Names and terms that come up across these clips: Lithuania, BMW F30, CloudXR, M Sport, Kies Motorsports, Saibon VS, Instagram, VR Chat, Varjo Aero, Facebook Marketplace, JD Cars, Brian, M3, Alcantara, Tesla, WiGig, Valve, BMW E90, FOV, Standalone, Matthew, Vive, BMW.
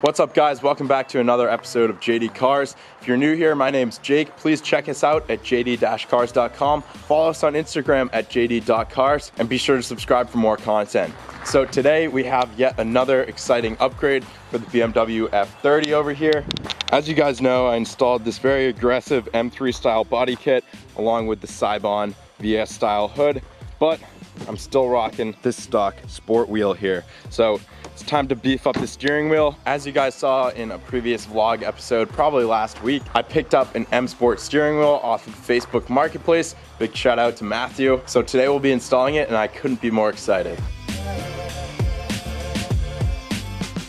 What's up guys, welcome back to another episode of JD Cars. If you're new here, my name's Jake. Please check us out at jd-cars.com. Follow us on Instagram at jd.cars and be sure to subscribe for more content. So today we have yet another exciting upgrade for the BMW F30 over here. As you guys know, I installed this very aggressive M3 style body kit along with the Saibon VS style hood, but I'm still rocking this stock sport wheel here. So it's time to beef up the steering wheel. As you guys saw in a previous vlog episode, probably last week, I picked up an M Sport steering wheel off of Facebook Marketplace. Big shout out to Matthew. So today we'll be installing it and I couldn't be more excited.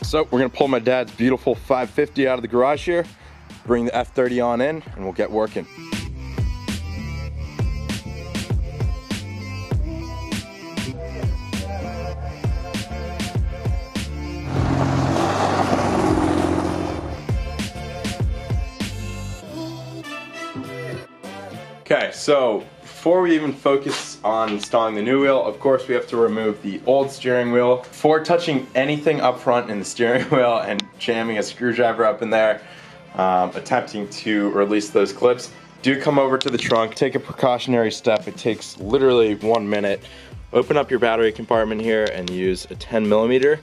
So we're gonna pull my dad's beautiful 550 out of the garage here, bring the F30 on in, and we'll get working. Okay, so before we even focus on installing the new wheel, of course we have to remove the old steering wheel. Before touching anything up front in the steering wheel and jamming a screwdriver up in there, attempting to release those clips, do come over to the trunk, take a precautionary step. It takes literally 1 minute. Open up your battery compartment here and use a 10mm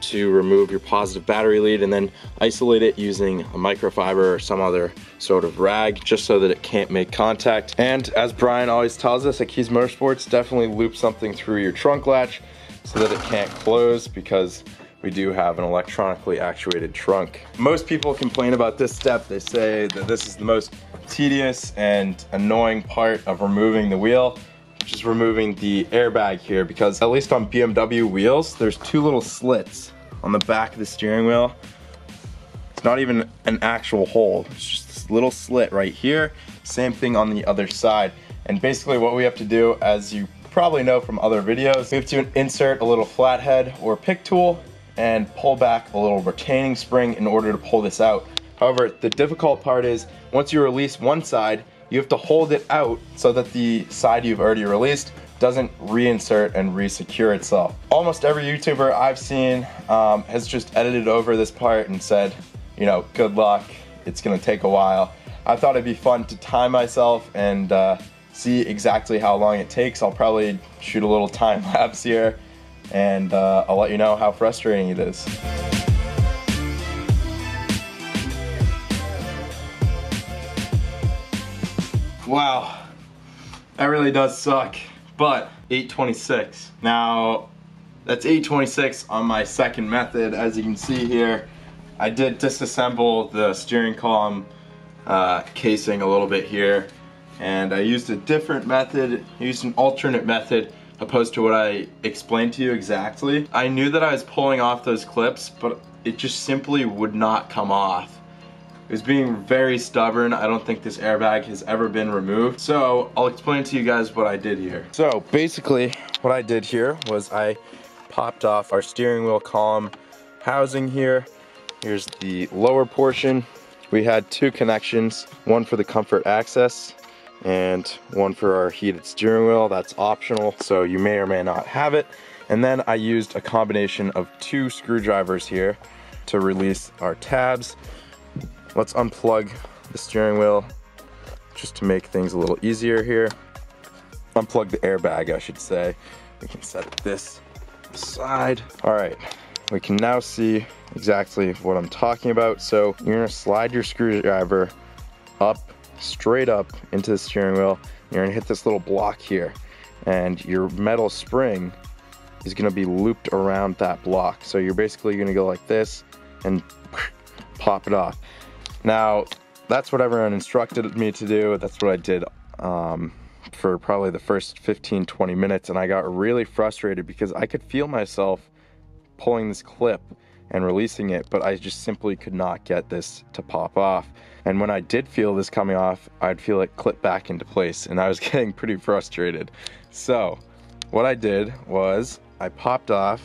to remove your positive battery lead and then isolate it using a microfiber or some other sort of rag just so that it can't make contact. And as Brian always tells us at Kies Motorsports, definitely loop something through your trunk latch so that it can't close because we do have an electronically actuated trunk. Most people complain about this step. They say that this is the most tedious and annoying part of removing the wheel. Just removing the airbag here because at least on BMW wheels, there's two little slits on the back of the steering wheel. It's not even an actual hole, it's just this little slit right here. Same thing on the other side. And basically what we have to do, as you probably know from other videos, we have to insert a little flathead or pick tool and pull back a little retaining spring in order to pull this out. However, the difficult part is once you release one side, you have to hold it out so that the side you've already released doesn't reinsert and re-secure itself. Almost every YouTuber I've seen has just edited over this part and said, you know, good luck, it's gonna take a while. I thought it'd be fun to time myself and see exactly how long it takes. I'll probably shoot a little time lapse here and I'll let you know how frustrating it is. Wow, that really does suck, but 826. Now, that's 826 on my second method. As you can see here, I did disassemble the steering column casing a little bit here, and I used a different method, I used an alternate method opposed to what I explained to you exactly. I knew that I was pulling off those clips, but it just simply would not come off. It was being very stubborn. I don't think this airbag has ever been removed. So I'll explain to you guys what I did here. So basically what I did here was I popped off our steering wheel column housing here. Here's the lower portion. We had two connections, one for the comfort access and one for our heated steering wheel. That's optional, so you may or may not have it. And then I used a combination of two screwdrivers here to release our tabs. Let's unplug the steering wheel just to make things a little easier here. Unplug the airbag, I should say. We can set it this side. All right, we can now see exactly what I'm talking about. So you're gonna slide your screwdriver up, straight up into the steering wheel. You're gonna hit this little block here and your metal spring is gonna be looped around that block. So you're basically gonna go like this and pop it off. Now, that's what everyone instructed me to do. That's what I did for probably the first 15, 20 minutes. And I got really frustrated because I could feel myself pulling this clip and releasing it, but I just simply could not get this to pop off. And when I did feel this coming off, I'd feel it clip back into place and I was getting pretty frustrated. So what I did was I popped off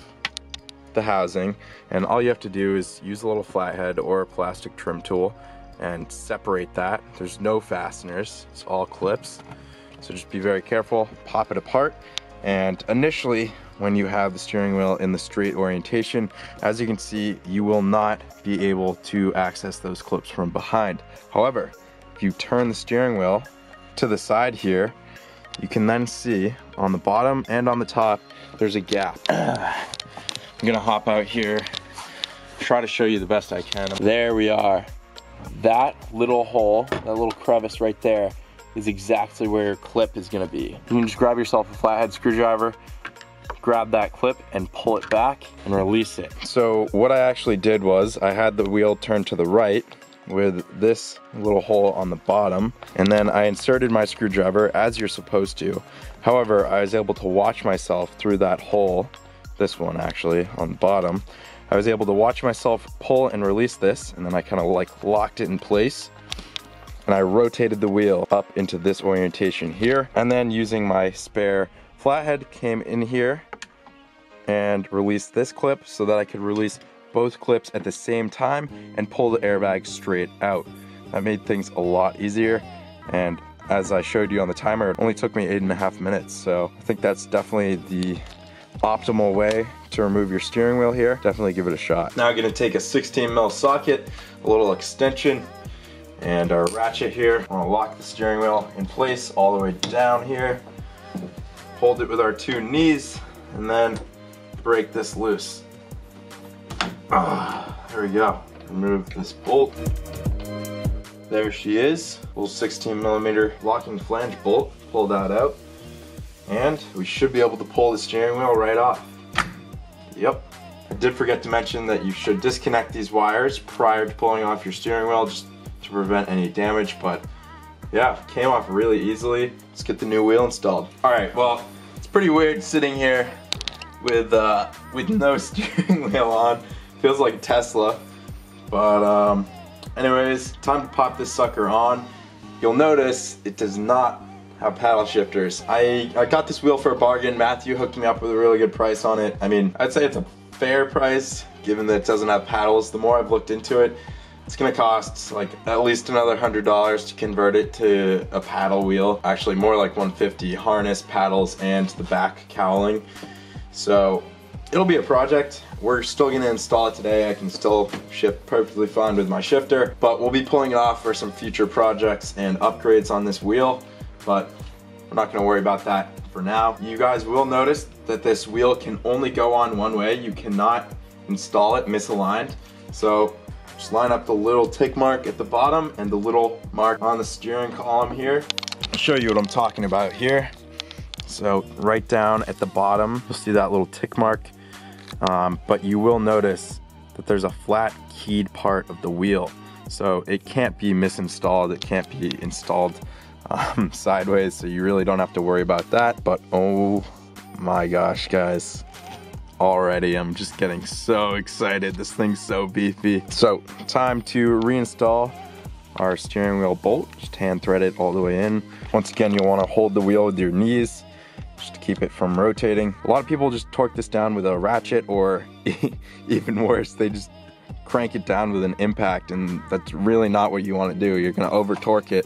the housing, and all you have to do is use a little flathead or a plastic trim tool and separate that. There's no fasteners, it's all clips, so just be very careful. Pop it apart And initially, when you have the steering wheel in the straight orientation, as you can see, you will not be able to access those clips from behind. However, if you turn the steering wheel to the side here, you can then see on the bottom and on the top, there's a gap. I'm gonna hop out here, try to show you the best I can. There we are. That little hole, that little crevice right there, is exactly where your clip is gonna be. You can just grab yourself a flathead screwdriver, grab that clip and pull it back and release it. So what I actually did was I had the wheel turned to the right with this little hole on the bottom, and then I inserted my screwdriver as you're supposed to. However, I was able to watch myself through that hole, this one actually on the bottom. I was able to watch myself pull and release this, and then I kind of like locked it in place. And I rotated the wheel up into this orientation here, and then using my spare flathead came in here and released this clip so that I could release both clips at the same time and pull the airbag straight out. That made things a lot easier, and as I showed you on the timer, it only took me 8.5 minutes, so I think that's definitely the optimal way to remove your steering wheel here. Definitely give it a shot. Now I'm going to take a 16 mil socket, a little extension, and our ratchet here. I want to lock the steering wheel in place all the way down here, hold it with our two knees, and then break this loose. There we go. Remove this bolt. There she is. Little 16 millimeter locking flange bolt. Pull that out, and we should be able to pull the steering wheel right off. Yep. I did forget to mention that you should disconnect these wires prior to pulling off your steering wheel, just to prevent any damage, but yeah, came off really easily. Let's get the new wheel installed. All right, well, it's pretty weird sitting here with no steering wheel on. Feels like a Tesla, but anyways, time to pop this sucker on. You'll notice it does not have paddle shifters. I got this wheel for a bargain. Matthew hooked me up with a really good price on it. I mean, I'd say it's a fair price given that it doesn't have paddles. The more I've looked into it, it's gonna cost like at least another $100 to convert it to a paddle wheel. Actually more like $150, harness, paddles, and the back cowling. So it'll be a project. We're still gonna install it today. I can still shift perfectly fine with my shifter, but we'll be pulling it off for some future projects and upgrades on this wheel, but we're not gonna worry about that for now. You guys will notice that this wheel can only go on one way. You cannot install it misaligned. So just line up the little tick mark at the bottom and the little mark on the steering column here. I'll show you what I'm talking about here. So right down at the bottom, you'll see that little tick mark, but you will notice that there's a flat keyed part of the wheel. So it can't be misinstalled, it can't be installed sideways, so you really don't have to worry about that. But oh my gosh, guys. Already, I'm just getting so excited. This thing's so beefy. So, time to reinstall our steering wheel bolt. Just hand thread it all the way in. Once again, you'll want to hold the wheel with your knees just to keep it from rotating. A lot of people just torque this down with a ratchet, or even worse, they just crank it down with an impact, and that's really not what you want to do. You're going to over torque it.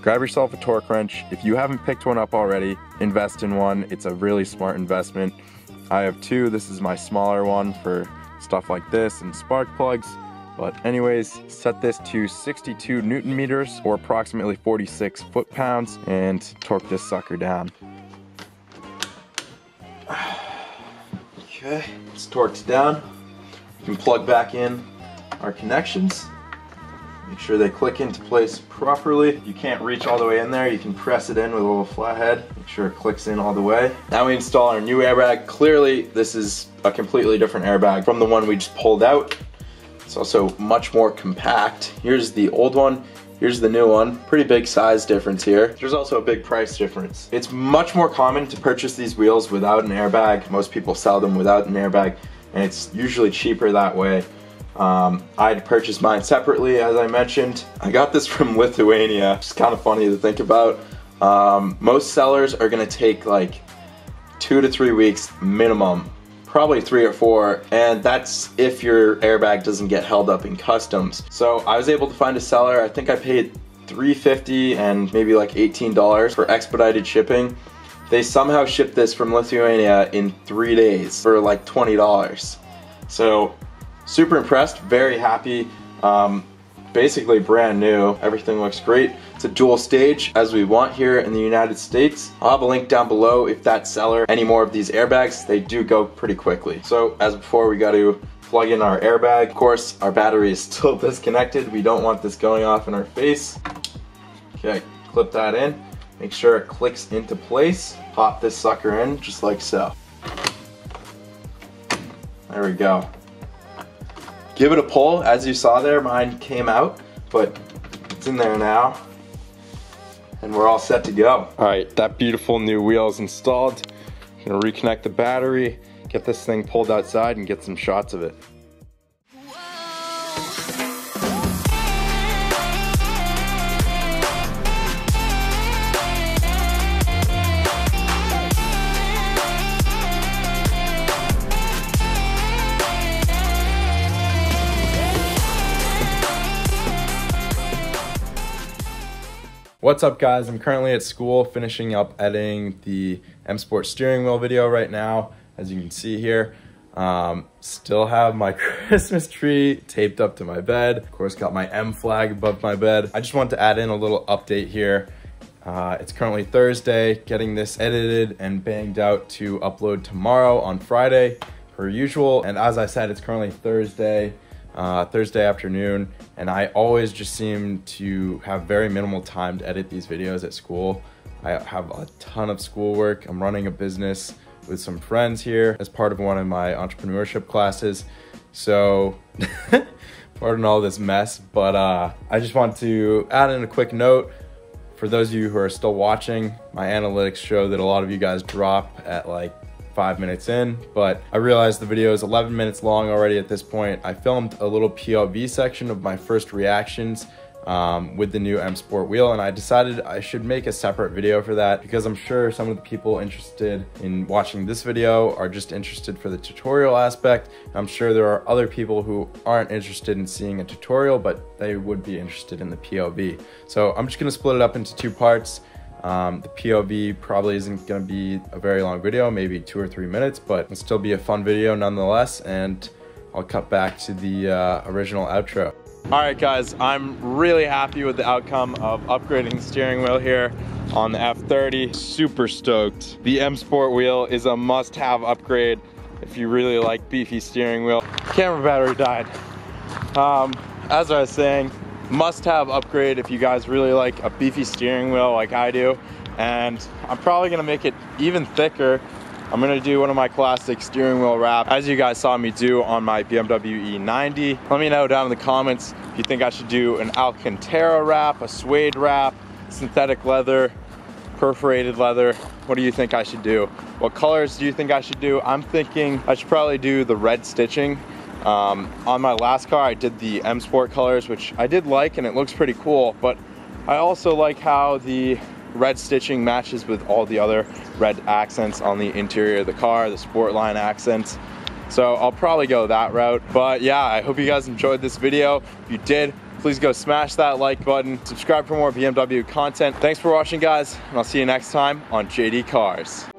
Grab yourself a torque wrench. If you haven't picked one up already, invest in one. It's a really smart investment. I have two. This is my smaller one for stuff like this and spark plugs. But anyways, set this to 62 Newton meters or approximately 46 foot pounds and torque this sucker down. Okay, it's torqued down. You can plug back in our connections. Make sure they click into place properly. If you can't reach all the way in there, you can press it in with a little flathead. Make sure it clicks in all the way. Now we install our new airbag. Clearly, this is a completely different airbag from the one we just pulled out. It's also much more compact. Here's the old one. Here's the new one. Pretty big size difference here. There's also a big price difference. It's much more common to purchase these wheels without an airbag. Most people sell them without an airbag, and it's usually cheaper that way. I had purchased mine separately, as I mentioned. I got this from Lithuania. It's kind of funny to think about. Most sellers are going to take like 2 to 3 weeks minimum, probably 3 or 4, and that's if your airbag doesn't get held up in customs. So I was able to find a seller. I think I paid $3.50 and maybe like $18 for expedited shipping. They somehow shipped this from Lithuania in 3 days for like $20. So super impressed, very happy. Basically brand new, everything looks great. It's a dual stage as we want here in the United States. I'll have a link down below if that seller any more of these airbags. They do go pretty quickly. So as before, we got to plug in our airbag. Of course, our battery is still disconnected. We don't want this going off in our face. Okay, clip that in. Make sure it clicks into place. Pop this sucker in just like so. There we go. Give it a pull. As you saw there, mine came out, but it's in there now, and we're all set to go. All right, that beautiful new wheel is installed. I'm gonna reconnect the battery, get this thing pulled outside, and get some shots of it. What's up guys, I'm currently at school finishing up editing the M Sport steering wheel video right now, as you can see here. Still have my Christmas tree taped up to my bed. Of course, got my M flag above my bed. I just wanted to add in a little update here. It's currently Thursday, getting this edited and banged out to upload tomorrow on Friday, per usual. And as I said, it's currently Thursday afternoon, and I always just seem to have very minimal time to edit these videos at school. I have a ton of schoolwork. I'm running a business with some friends here as part of one of my entrepreneurship classes. So pardon all this mess, but I just want to add in a quick note. For those of you who are still watching, my analytics show that a lot of you guys drop at like 5 minutes in, but I realized the video is 11 minutes long already at this point. I filmed a little POV section of my first reactions with the new M Sport wheel, and I decided I should make a separate video for that because I'm sure some of the people interested in watching this video are just interested for the tutorial aspect. I'm sure there are other people who aren't interested in seeing a tutorial, but they would be interested in the POV. So I'm just gonna split it up into two parts. The POV probably isn't going to be a very long video, maybe 2 or 3 minutes, but it'll still be a fun video nonetheless, and I'll cut back to the original outro. Alright guys, I'm really happy with the outcome of upgrading the steering wheel here on the F30. Super stoked. The M Sport wheel is a must-have upgrade if you really like beefy steering wheel. Camera battery died. As I was saying, must-have upgrade if you guys really like a beefy steering wheel like I do, and I'm probably gonna make it even thicker. I'm gonna do one of my classic steering wheel wraps as you guys saw me do on my BMW E90. Let me know down in the comments if you think I should do an Alcantara wrap, a suede wrap, synthetic leather, perforated leather. What do you think I should do? What colors do you think I should do? I'm thinking I should probably do the red stitching. On my last car, I did the M Sport colors, which I did like, and it looks pretty cool, but I also like how the red stitching matches with all the other red accents on the interior of the car, the sport line accents. So I'll probably go that route. But yeah, I hope you guys enjoyed this video. If you did, please go smash that like button, subscribe for more BMW content. Thanks for watching guys, and I'll see you next time on JD Cars.